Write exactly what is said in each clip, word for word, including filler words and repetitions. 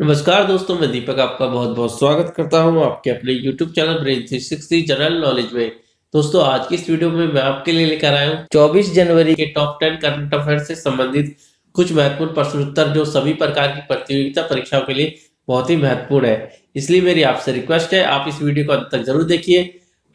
नमस्कार दोस्तों, मैं दीपक आपका बहुत बहुत स्वागत करता हूं आपके अपने YouTube channel brain three sixty general knowledge में। दोस्तों, आज की इस वीडियो में मैं आपके लिए लेकर आया हूं चौबीस जनवरी के टॉप टेन करंट अफेयर से संबंधित कुछ महत्वपूर्ण प्रश्नोत्तर, जो सभी प्रकार की प्रतियोगिता परीक्षाओं के लिए बहुत ही महत्वपूर्ण है। इसलिए मेरी आपसे रिक्वेस्ट है, आप इस वीडियो को अंत तक जरूर देखिए।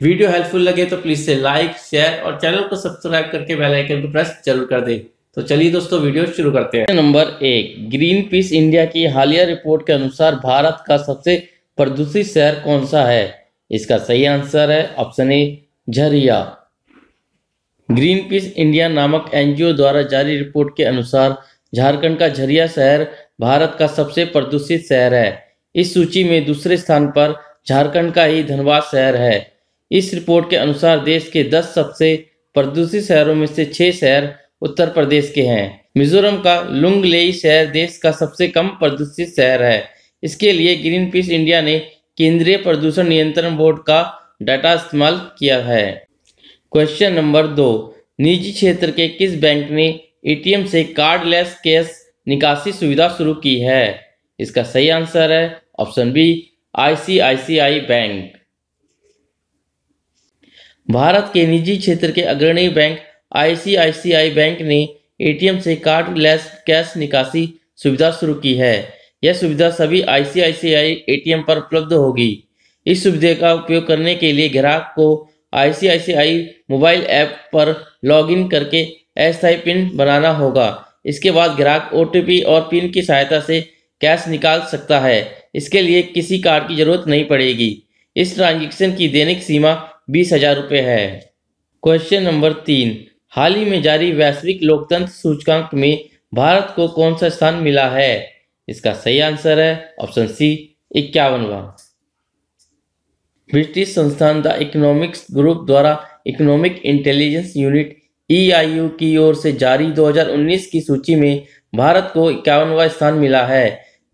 वीडियो हेल्पफुल लगे तो प्लीज से लाइक, शेयर और चैनल को सब्सक्राइब करके बेल आइकन को प्रेस जरूर कर दें। तो चलिए दोस्तों, वीडियो शुरू करते हैं। नंबर एक, ग्रीन पीस इंडिया की हालिया रिपोर्ट के अनुसार भारत का सबसे प्रदूषित शहर कौन सा है? इसका सही आंसर है option A, Jharia. Greenpeace India नामक एनजीओ द्वारा जारी रिपोर्ट के अनुसार झारखंड का झरिया शहर भारत का सबसे प्रदूषित शहर है। इस सूची में दूसरे स्थान पर झारखंड का ही धनबाद शहर है। इस रिपोर्ट के अनुसार देश के दस सबसे प्रदूषित शहरों में से छह शहर उत्तर प्रदेश के हैं। मिजोरम का लुंगलेई शहर देश का सबसे कम प्रदूषित शहर है। इसके लिए ग्रीन पीस इंडिया ने केंद्रीय प्रदूषण नियंत्रण बोर्ड का डाटा इस्तेमाल किया है। क्वेश्चन नंबर दो, निजी क्षेत्र के किस बैंक ने एटीएम से कार्डलेस कैश निकासी सुविधा शुरू की है? इसका सही आंसर है option B, ICICI bank. Bharat के निजी क्षेत्र के अग्रणी बैंक आईसीआईसीआई बैंक ने एटीएम से कार्डलेस कैश निकासी सुविधा शुरू की है। यह सुविधा सभी आईसीआईसीआई एटीएम पर उपलब्ध होगी। इस सुविधा का उपयोग करने के लिए ग्राहक को आईसीआईसीआई मोबाइल ऐप पर लॉगिन करके अस्थायी पिन बनाना होगा। इसके बाद ग्राहक ओटीपी और पिन की सहायता से कैश निकाल सकता है। इसके लिए किसी कार्ड की जरूरत नहीं पड़ेगी। इस ट्रांजेक्शन की दैनिक सीमा बीस हजार रुपये है। क्वेश्चन नंबर तीन, हाल ही में जारी वैश्विक लोकतंत्र सूचकांक में भारत को कौन सा स्थान मिला है? इसका सही आंसर है ऑप्शन सी, इक्यावनवा। ब्रिटिश संस्थान द इकोनॉमिक्स ग्रुप द्वारा economic intelligence unit E I U की ओर से जारी दो हजार उन्नीस की सूची में भारत को इक्यावनवा स्थान मिला है।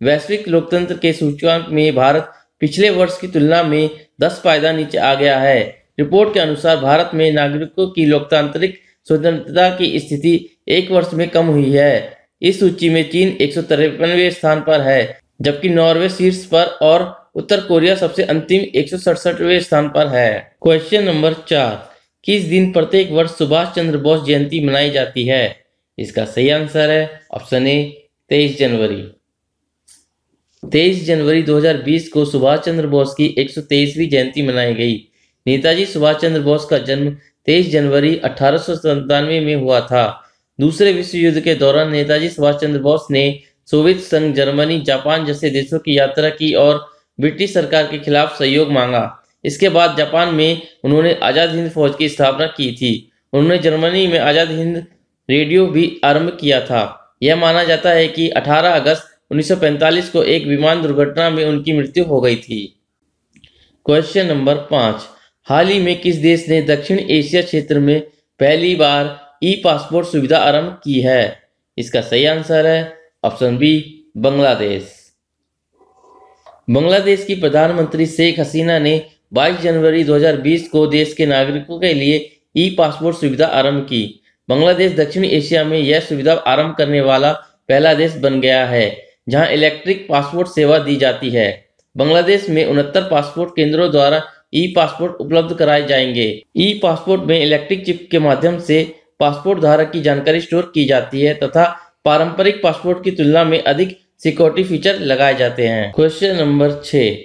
वैश्विक लोकतंत्र के सूचकांक में भारत पिछले वर्ष की तुलना में दस पायदान नीचे आ गया है। रिपोर्ट के अनुसार भारत में नागरिकों की लोकतांत्रिक स्वतंत्रता की स्थिति एक वर्ष में कम हुई है। इस सूची में चीन एक सौ तिरपनवे स्थान पर है, जबकि नॉर्वे शीर्ष पर और उत्तर कोरिया सबसे अंतिम एक सौ सड़सठवें स्थान पर है। क्वेश्चन नंबर चार, किस दिन प्रत्येक वर्ष सुभाष चंद्र बोस जयंती मनाई जाती है? इसका सही आंसर है ऑप्शन ए, तेईस जनवरी। तेईस जनवरी दो हजार बीस को सुभाष चंद्र बोस की एक सौ तेईसवीं जयंती मनाई गई। नेताजी सुभाष चंद्र बोस का जन्म तेईस जनवरी अठारह सौ सत्तानवे में हुआ था। दूसरे विश्व युद्ध के दौरान नेताजी सुभाष चंद्र बोस ने सोवियत संघ, जर्मनी, जापान जैसे देशों की यात्रा की और ब्रिटिश सरकार के खिलाफ सहयोग मांगा। इसके बाद जापान में उन्होंने आज़ाद हिंद फौज की स्थापना की थी। उन्होंने जर्मनी में आज़ाद हिंद रेडियो भी आरम्भ किया था। यह माना जाता है कि अठारह अगस्त उन्नीस सौ पैंतालीस को एक विमान दुर्घटना में उनकी मृत्यु हो गई थी। क्वेश्चन नंबर पाँच, हाल ही में किस देश ने दक्षिण एशिया क्षेत्र में पहली बार ई पासपोर्ट सुविधा आरंभ की है? इसका सही आंसर है ऑप्शन बी, बांग्लादेश। बांग्लादेश की प्रधानमंत्री शेख हसीना ने बाईस जनवरी दो हजार बीस को देश के नागरिकों के लिए ई पासपोर्ट सुविधा आरंभ की। बांग्लादेश दक्षिण एशिया में यह सुविधा आरंभ करने वाला पहला देश बन गया है जहां इलेक्ट्रिक पासपोर्ट सेवा दी जाती है। बांग्लादेश में उनहत्तर पासपोर्ट केंद्रों द्वारा ई पासपोर्ट उपलब्ध कराए जाएंगे। ई पासपोर्ट में इलेक्ट्रिक चिप के माध्यम से पासपोर्ट धारक की जानकारी स्टोर की जाती है तथा पारंपरिक पासपोर्ट की तुलना में अधिक सिक्योरिटी फीचर लगाए जाते हैं। क्वेश्चन नंबर छह,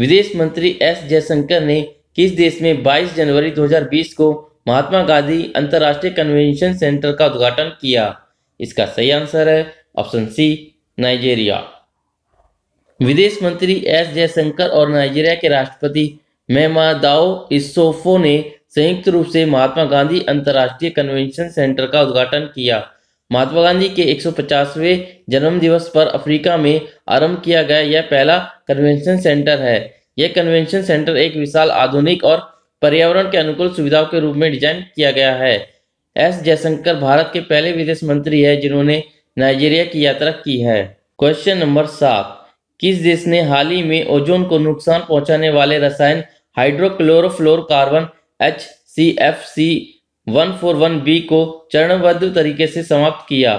विदेश मंत्री एस जयशंकर ने किस देश में बाईस जनवरी दो हजार बीस को महात्मा गांधी अंतर्राष्ट्रीय कन्वेंशन सेंटर का उद्घाटन किया? इसका सही आंसर है ऑप्शन सी, नाइजीरिया। विदेश मंत्री एस जयशंकर और नाइजीरिया के राष्ट्रपति महमादाओ इसोफो ने संयुक्त रूप से महात्मा गांधी अंतर्राष्ट्रीय कन्वेंशन सेंटर का उद्घाटन किया। महात्मा गांधी के एक सौ पचासवें जन्म दिवस पर अफ्रीका में आरंभ किया गया यह पहला कन्वेंशन सेंटर है। यह कन्वेंशन सेंटर एक विशाल, आधुनिक और पर्यावरण के अनुकूल सुविधाओं के रूप में डिजाइन किया गया है। एस जयशंकर भारत के पहले विदेश मंत्री हैं जिन्होंने नाइजीरिया की यात्रा की है। क्वेश्चन नंबर सात, किस देश ने हाल ही में ओजोन को नुकसान पहुंचाने वाले रसायन hydrochlorofluorocarbon H C F C one four one B को चरणबद्ध तरीके से समाप्त किया?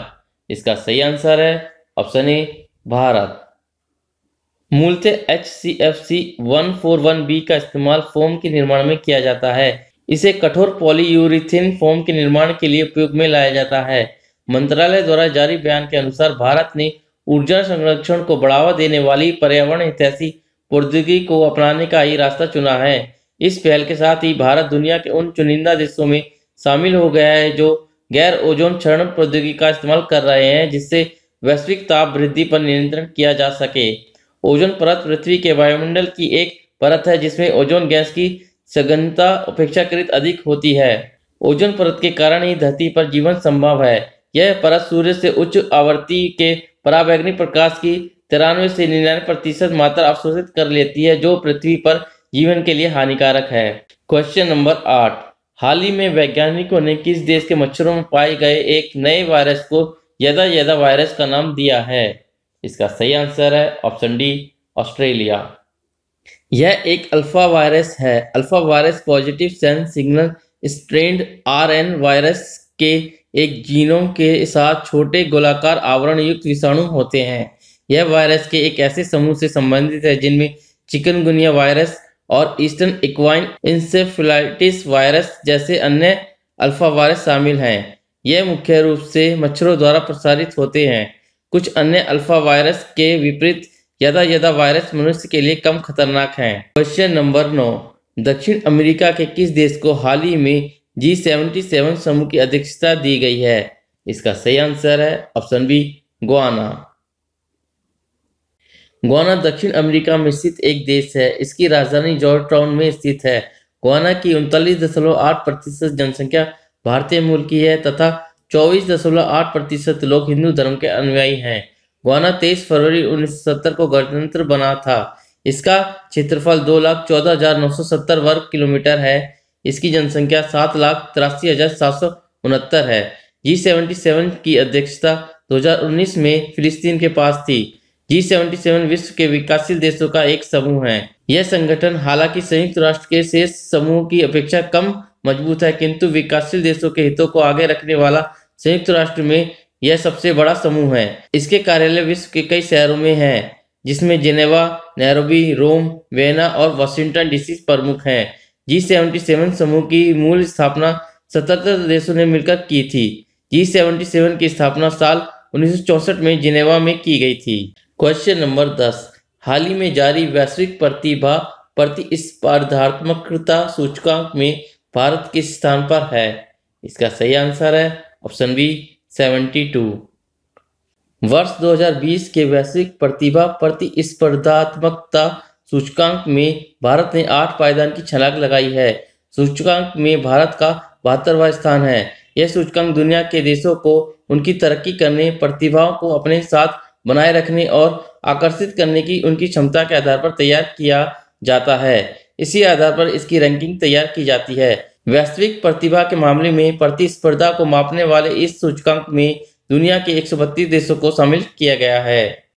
इसका सही आंसर है ऑप्शन ए, भारत। मूलतः H C F C one four one B का इस्तेमाल फोम के निर्माण में किया जाता है। इसे कठोर पॉलीयूरिथीन फोम के निर्माण के लिए उपयोग में लाया जाता है। मंत्रालय द्वारा जारी बयान के अनुसार भारत ने ऊर्जा संरक्षण को बढ़ावा देने वाली पर्यावरण हितैषी प्रौद्योगिकी को अपनाने का ही रास्ता चुना है। इस पहल के साथ ही भारत दुनिया के उन चुनिंदा देशों में शामिल हो गया है जो गैर ओजोन क्षरण प्रौद्योगिकी का इस्तेमाल कर रहे हैं, जिससे वैश्विक ताप वृद्धि पर नियंत्रण किया जा सके। ओजोन परत पृथ्वी के वायुमंडल की एक परत है जिसमें ओजोन गैस की सघनता अपेक्षाकृत अधिक होती है। ओजोन परत के कारण ही धरती पर जीवन संभव है। यह परत सूर्य से उच्च आवृत्ति के पराबैंगनी प्रकाश की तिरानवे से निन्यानवे प्रतिशत मात्रा अवशोषित कर लेती है, जो पृथ्वी पर जीवन के लिए हानिकारक है। क्वेश्चन नंबर आठ, हाल ही में वैज्ञानिकों ने किस देश के मच्छरों में पाए गए एक नए वायरस को यदा यदा वायरस का नाम दिया है? इसका सही आंसर है ऑप्शन डी, ऑस्ट्रेलिया। यह एक अल्फा वायरस है। Alpha virus positive sense signal strand RN virus के एक जीनों के साथ छोटे गोलाकार आवरण युक्त विषाणु होते हैं। यह वायरस के एक ऐसे समूह से संबंधित है जिनमें चिकनगुनिया वायरस और ईस्टर्न इक्वाइन इंसेफेलाइटिस वायरस जैसे अन्य अल्फा वायरस शामिल हैं। यह मुख्य रूप से मच्छरों द्वारा प्रसारित होते हैं। कुछ अन्य अल्फा वायरस के विपरीत यदा यदा वायरस मनुष्य के लिए कम खतरनाक हैं। क्वेश्चन नंबर नौ, दक्षिण अमेरिका के किस देश को हाल ही में जी सेवेंटी सेवन समूह की अध्यक्षता दी गई है? इसका सही आंसर है ऑप्शन बी, गुआना। गुआना दक्षिण अमेरिका में स्थित एक देश है। इसकी राजधानी जॉर्जटाउन में स्थित है। गुआना की उनतालीस दशमलव आठ प्रतिशत जनसंख्या भारतीय मूल की है तथा चौबीस दशमलव आठ प्रतिशत लोग हिंदू धर्म के अनुयायी हैं। गुआना तेईस फरवरी उन्नीस सौ सत्तर को गणतंत्र बना था। इसका क्षेत्रफल दो लाख चौदह हजार नौ सौ सत्तर वर्ग किलोमीटर है। इसकी जनसंख्या सात लाख तिरासी हजार सात सौ उनहत्तर है। जी सेवेंटी सेवन की अध्यक्षता दो हजार उन्नीस में फिलिस्तीन के पास थी। जी सेवेंटी सेवन विश्व के विकासशील देशों का एक समूह है। यह संगठन हालांकि संयुक्त राष्ट्र के शेष समूह की अपेक्षा कम मजबूत है, किंतु विकासशील देशों के हितों को आगे रखने वाला संयुक्त राष्ट्र में यह सबसे बड़ा समूह है। इसके कार्यालय विश्व के कई शहरों में हैं, जिसमें जिनेवा, नैरोबी, रोम, वियना और वाशिंगटन डीसी प्रमुख हैं। जी सेवेंटी सेवन समूह की मूल स्थापना सतहत्तर देशों ने मिलकर की थी। जी सेवेंटी सेवन की स्थापना साल उन्नीस सौ चौसठ में जिनेवा में की गई थी। क्वेश्चन नंबर दस, हाल ही में जारी वैश्विक प्रतिभा प्रतिस्पर्धात्मकता सूचकांक में भारत किस स्थान पर है? इसका सही आंसर है ऑप्शन बी, बहत्तर। वर्ष दो हज़ार बीस के वैश्विक प्रतिभा प्रतिस्पर्धात्मकता सूचकांक में भारत ने आठ पायदान की छलांग लगाई है। सूचकांक में भारत का बहत्तरवां स्थान है। यह सूचकांक दुनिया के देशों को उनकी तरक्की करने, प्रतिभाओं को अपने साथ बनाए रखने और आकर्षित करने की उनकी क्षमता के आधार पर तैयार किया जाता है। इसी आधार पर इसकी रैंकिंग तैयार की जाती है। वैश्विक प्रतिभा के मामले में प्रतिस्पर्धा को मापने वाले इस सूचकांक में दुनिया के एक सौ बत्तीस देशों को शामिल किया गया है।